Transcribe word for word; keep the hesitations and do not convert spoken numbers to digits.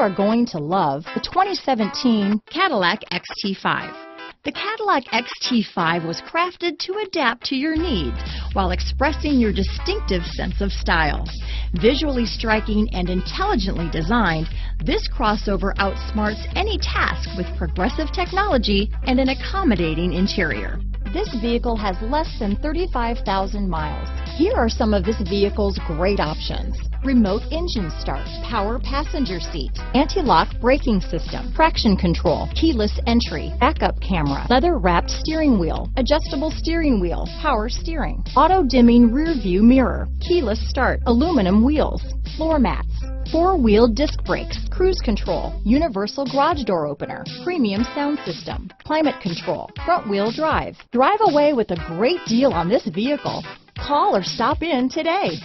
are going to love the twenty seventeen Cadillac X T five. The Cadillac X T five was crafted to adapt to your needs while expressing your distinctive sense of style. Visually striking and intelligently designed, this crossover outsmarts any task with progressive technology and an accommodating interior. This vehicle has less than thirty-five thousand miles. Here are some of this vehicle's great options: remote engine start, power passenger seat, anti-lock braking system, traction control, keyless entry, backup camera, leather-wrapped steering wheel, adjustable steering wheel, power steering, auto-dimming rear-view mirror, keyless start, aluminum wheels, floor mats, four-wheel disc brakes, cruise control, universal garage door opener, premium sound system, climate control, front-wheel drive. Drive away with a great deal on this vehicle. Call or stop in today.